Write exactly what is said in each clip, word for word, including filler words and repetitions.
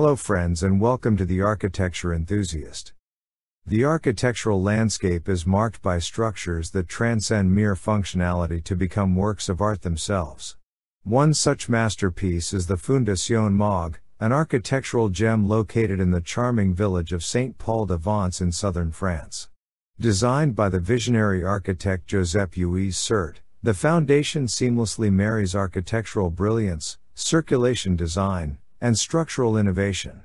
Hello friends and welcome to the Architecture Enthusiast. The architectural landscape is marked by structures that transcend mere functionality to become works of art themselves. One such masterpiece is the Fondation Maeght, an architectural gem located in the charming village of Saint-Paul-de-Vence in southern France. Designed by the visionary architect Josep Lluís Sert, the foundation seamlessly marries architectural brilliance, circulation design, and structural innovation.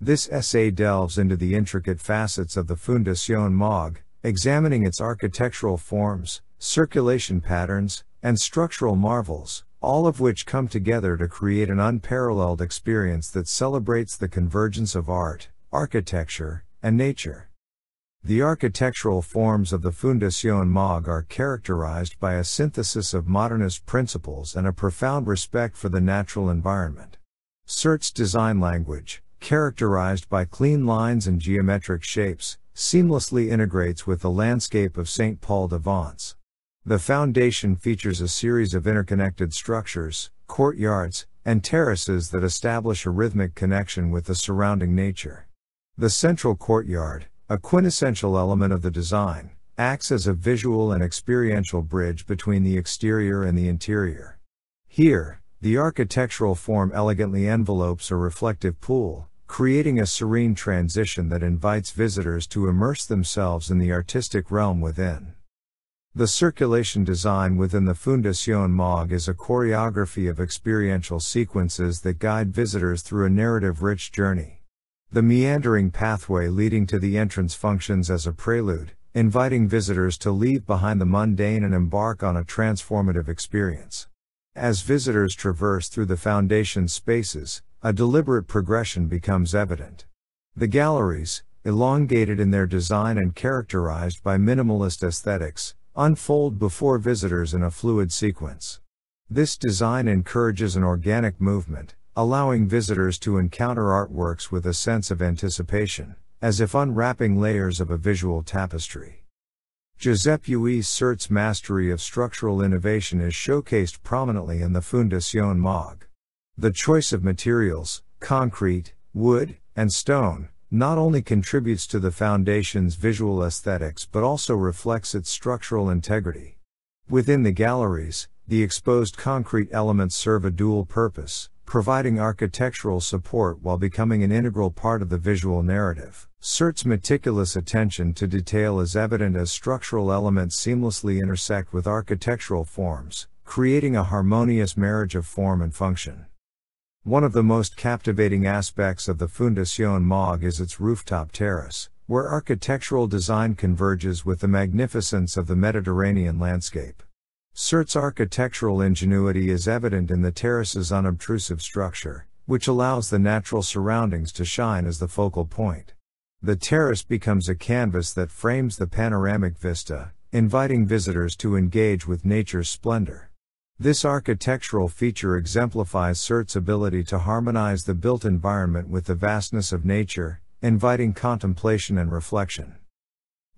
This essay delves into the intricate facets of the Fondation Maeght, examining its architectural forms, circulation patterns, and structural marvels, all of which come together to create an unparalleled experience that celebrates the convergence of art, architecture, and nature. The architectural forms of the Fondation Maeght are characterized by a synthesis of modernist principles and a profound respect for the natural environment. Sert's design language, characterized by clean lines and geometric shapes, seamlessly integrates with the landscape of Saint-Paul-de-Vence. The foundation features a series of interconnected structures, courtyards, and terraces that establish a rhythmic connection with the surrounding nature. The central courtyard, a quintessential element of the design, acts as a visual and experiential bridge between the exterior and the interior. Here, the architectural form elegantly envelopes a reflective pool, creating a serene transition that invites visitors to immerse themselves in the artistic realm within. The circulation design within the Fondation Maeght is a choreography of experiential sequences that guide visitors through a narrative-rich journey. The meandering pathway leading to the entrance functions as a prelude, inviting visitors to leave behind the mundane and embark on a transformative experience. As visitors traverse through the foundation's spaces, a deliberate progression becomes evident. The galleries, elongated in their design and characterized by minimalist aesthetics, unfold before visitors in a fluid sequence. This design encourages an organic movement, allowing visitors to encounter artworks with a sense of anticipation, as if unwrapping layers of a visual tapestry. Josep Lluís Sert's mastery of structural innovation is showcased prominently in the Fondation Maeght. The choice of materials, concrete, wood, and stone, not only contributes to the foundation's visual aesthetics but also reflects its structural integrity. Within the galleries, the exposed concrete elements serve a dual purpose, providing architectural support while becoming an integral part of the visual narrative. Sert's meticulous attention to detail is evident as structural elements seamlessly intersect with architectural forms, creating a harmonious marriage of form and function. One of the most captivating aspects of the Fondation Maeght is its rooftop terrace, where architectural design converges with the magnificence of the Mediterranean landscape. Sert's architectural ingenuity is evident in the terrace's unobtrusive structure, which allows the natural surroundings to shine as the focal point. The terrace becomes a canvas that frames the panoramic vista, inviting visitors to engage with nature's splendor. This architectural feature exemplifies Sert's ability to harmonize the built environment with the vastness of nature, inviting contemplation and reflection.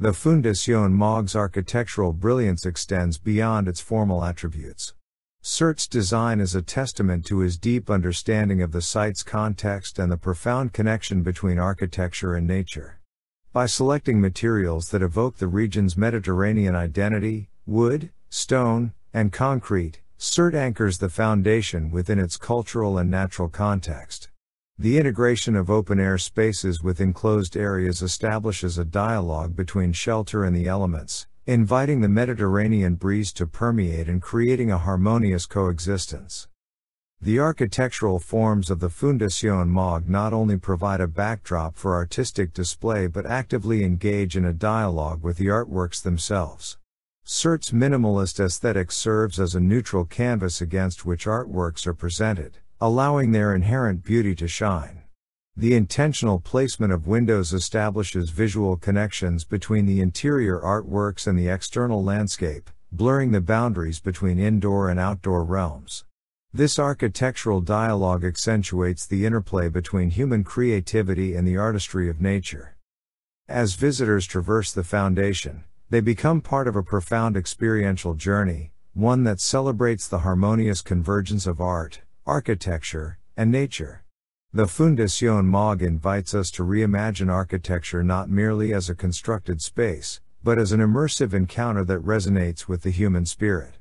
The Fondation Maeigt's architectural brilliance extends beyond its formal attributes. Sert's design is a testament to his deep understanding of the site's context and the profound connection between architecture and nature. By selecting materials that evoke the region's Mediterranean identity, wood, stone, and concrete, Sert anchors the foundation within its cultural and natural context. The integration of open-air spaces with enclosed areas establishes a dialogue between shelter and the elements, inviting the Mediterranean breeze to permeate and creating a harmonious coexistence. The architectural forms of the Fondation Maeght not only provide a backdrop for artistic display but actively engage in a dialogue with the artworks themselves. Sert's minimalist aesthetic serves as a neutral canvas against which artworks are presented, allowing their inherent beauty to shine. The intentional placement of windows establishes visual connections between the interior artworks and the external landscape, blurring the boundaries between indoor and outdoor realms. This architectural dialogue accentuates the interplay between human creativity and the artistry of nature. As visitors traverse the foundation, they become part of a profound experiential journey, one that celebrates the harmonious convergence of art, architecture, and nature. The Fondation Maeght invites us to reimagine architecture not merely as a constructed space, but as an immersive encounter that resonates with the human spirit.